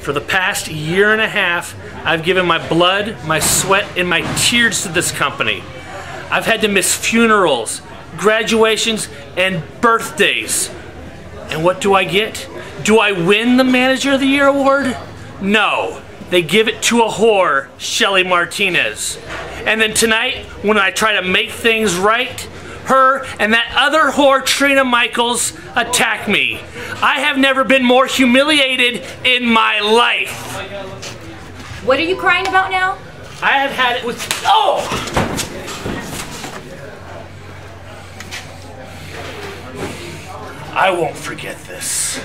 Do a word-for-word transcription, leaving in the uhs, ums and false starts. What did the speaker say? For the past year and a half, I've given my blood, my sweat, and my tears to this company. I've had to miss funerals, graduations, and birthdays. And what do I get? Do I win the Manager of the Year award? No. They give it to a whore, Shelly Martinez. And then tonight, when I try to make things right, her and that other whore, Trina Michaels, attack me. I have never been more humiliated in my life. What are you crying about now? I have had it with... Oh! I won't forget this.